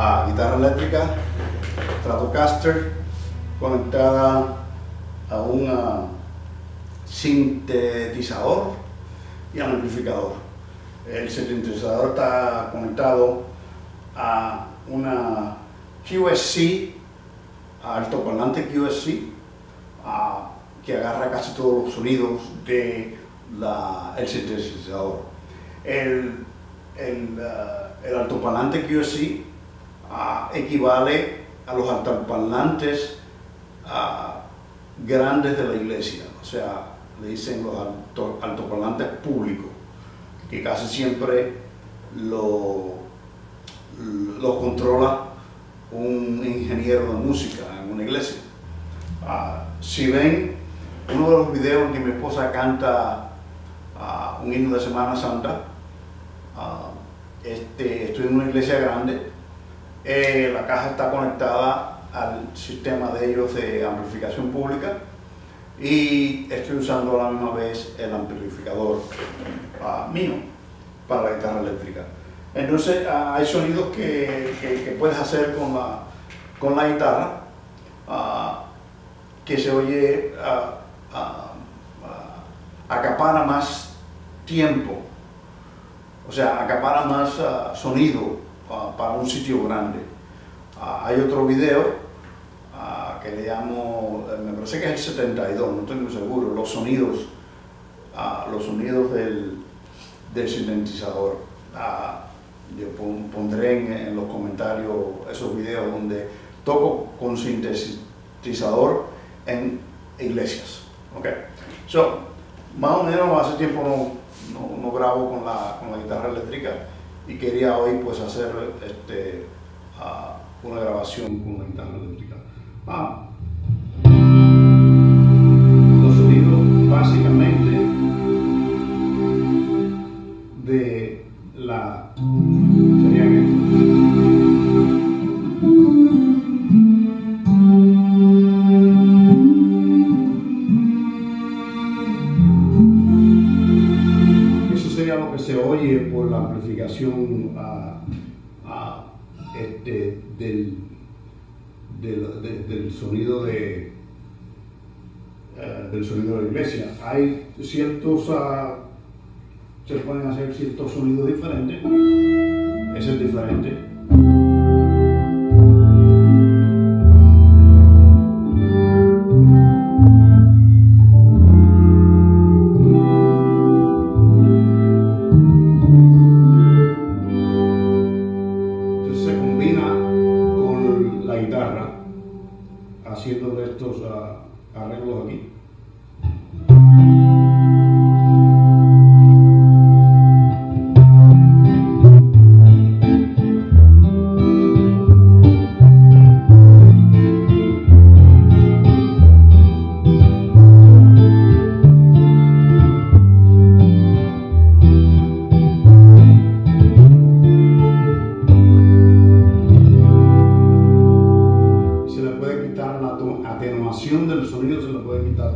a guitarra eléctrica Stratocaster conectada a un sintetizador y al amplificador. El sintetizador está conectado a una QSC, altoparlante QSC, que agarra casi todos los sonidos del sintetizador. El altoparlante QSC equivale a los altoparlantes grandes de la iglesia, o sea, le dicen los altoparlantes públicos, que casi siempre lo controla un ingeniero de música en una iglesia. Si ven uno de los videos en que mi esposa canta un himno de Semana Santa, estoy en una iglesia grande, la caja está conectada al sistema de ellos de amplificación pública y estoy usando a la misma vez el amplificador mío para la guitarra eléctrica. Entonces hay sonidos que puedes hacer con la guitarra que se oye acapara más tiempo, o sea, acapara más sonido para un sitio grande. Hay otro video que le llamo, me parece que es el 72, no estoy muy seguro, los sonidos del sintetizador. Yo pondré en los comentarios esos videos donde toco con sintetizador en iglesias. Okay. So, más o menos hace tiempo no grabo con la guitarra eléctrica y quería hoy pues hacer una grabación con la guitarra eléctrica. Los sonidos básicamente de la se oye por la amplificación del sonido de la iglesia. Hay ciertos se pueden hacer ciertos sonidos diferentes. Ese es diferente. Haciendo estos arreglos aquí. Del sonido se lo puede quitar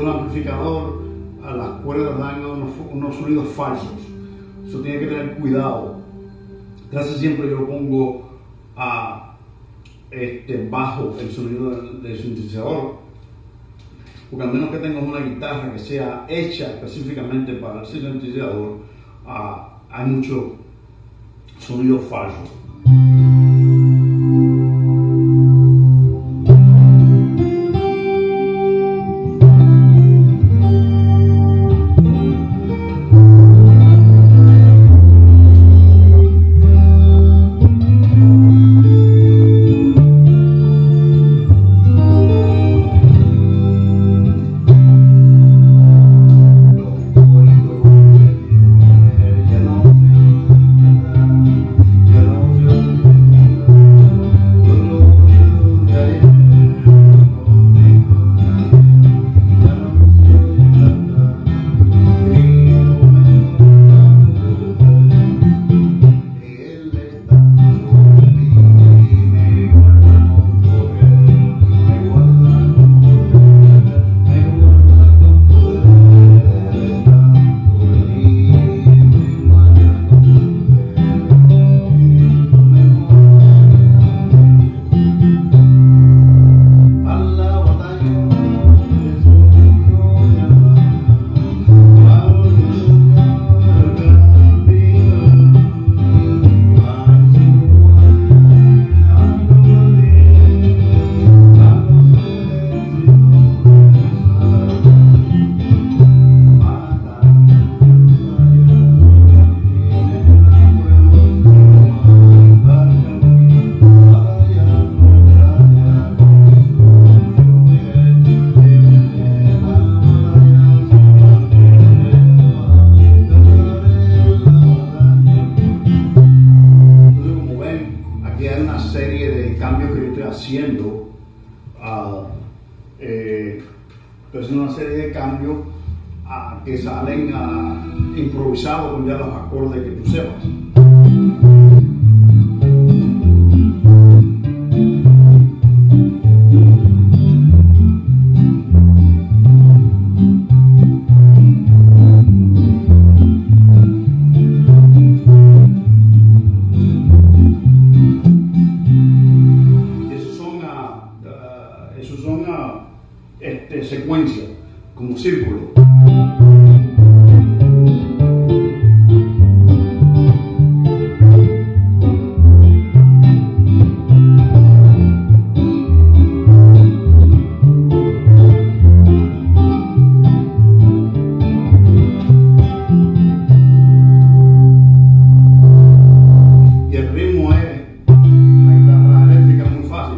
de un amplificador, a las cuerdas dan unos sonidos falsos. Eso tiene que tener cuidado. Casi siempre yo pongo a bajo el sonido del sintetizador, porque al menos que tengas una guitarra que sea hecha específicamente para el sintetizador, hay mucho sonido falso. Pues una serie de cambios que salen improvisados con ya los acordes que tú sepas. Secuencia, como círculo. Y el ritmo es una guitarra eléctrica muy fácil.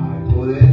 Hay poder.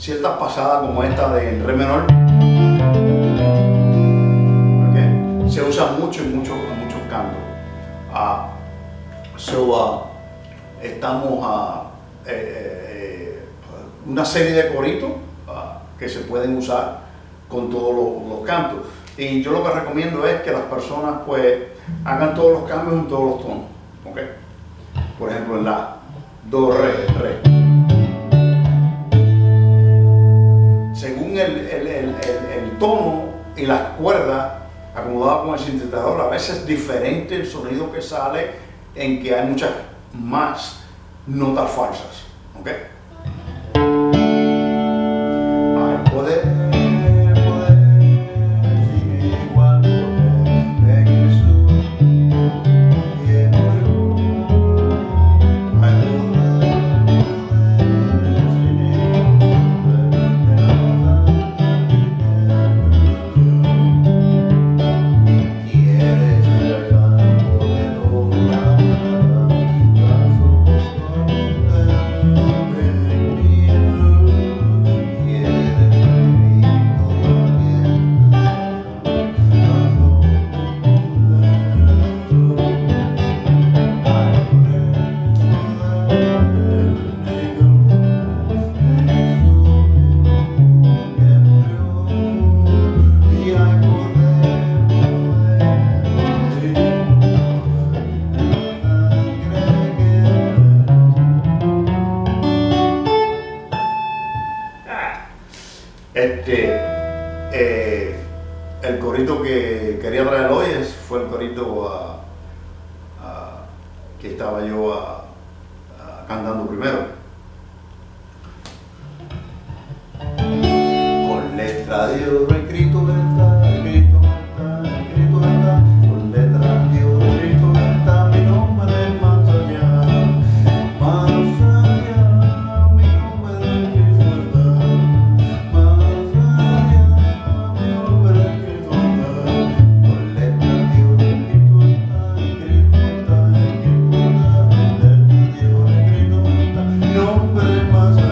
Ciertas pasadas como esta de re menor. mucho cambios. Estamos una serie de coritos que se pueden usar con todos los cantos. Y yo lo que recomiendo es que las personas pues hagan todos los cambios en todos los tonos. ¿Okay? Por ejemplo en la do, re, re. Según el tono y las cuerdas acomodadas con el sintetizador, a veces es diferente el sonido que sale en que hay muchas más notas falsas. ¿Okay? El corito que quería traer hoy fue el corito que estaba yo cantando primero. Con letra de oro escrito está, escrito está, escrito está. Con letra de oro escrito está, mi nombre es más allá, más allá. Mi nombre es Cristo está, más allá. Mi nombre es Cristo está. Con letra de oro escrito está, escrito está, escrito está. Con letra de oro escrito está, mi nombre es más allá.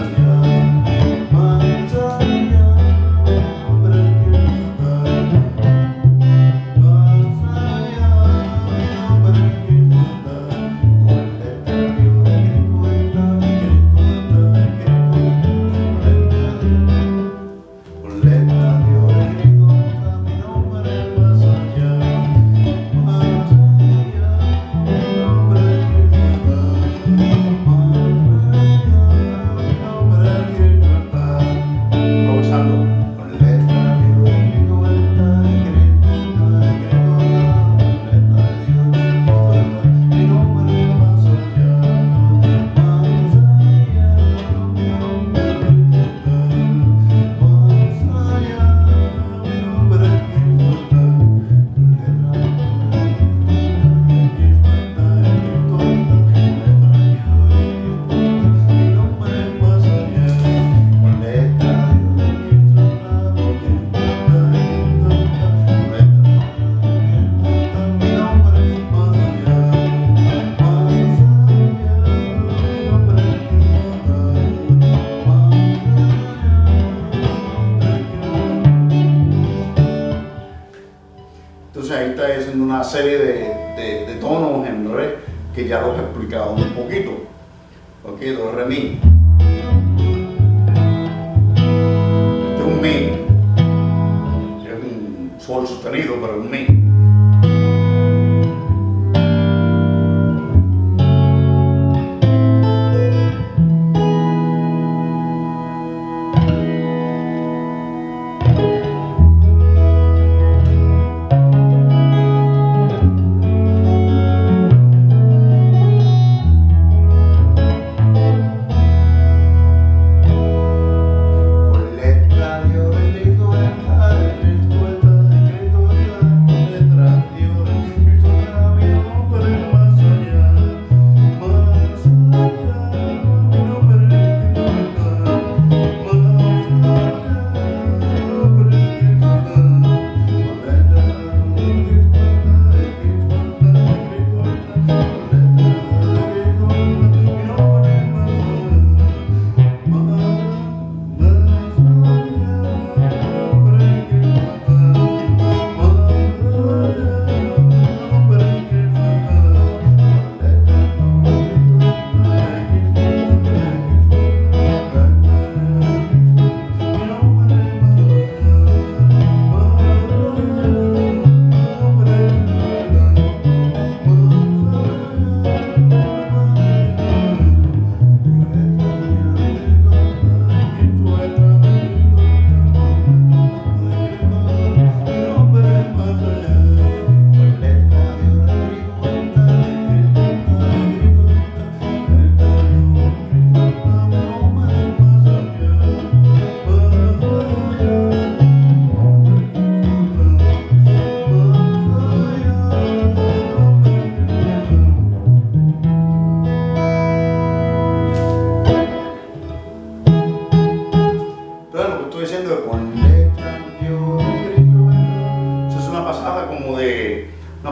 Una serie de tonos en re que ya los he explicado un poquito. Ok, do, re, mi. Este es un mi, que es un sol sostenido, pero es un mi. Gracias.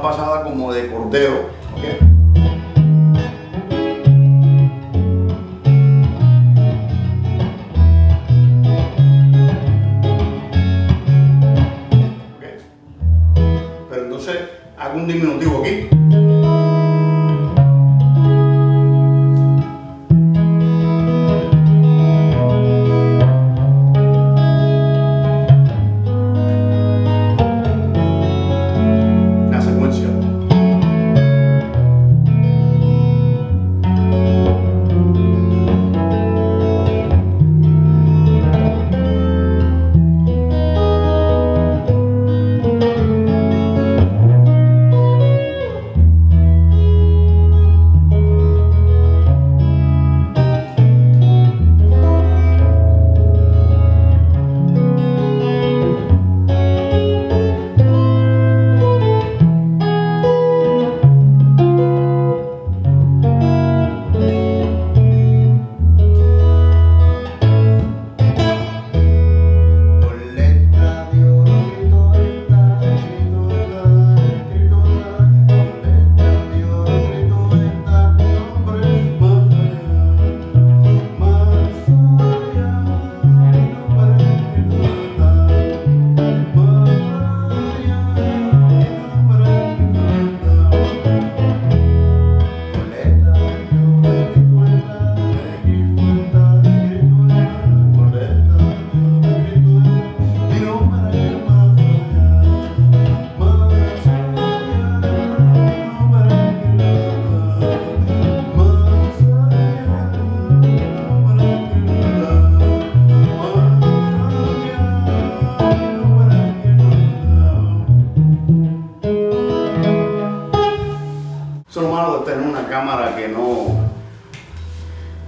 pasada como de cordeo, ¿okay? Pero entonces hago un diminutivo aquí.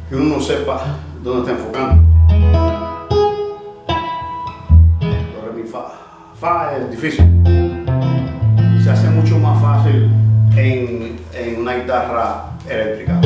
Que uno no sepa dónde está enfocando. Pero mi fa es difícil. Se hace mucho más fácil en una guitarra eléctrica.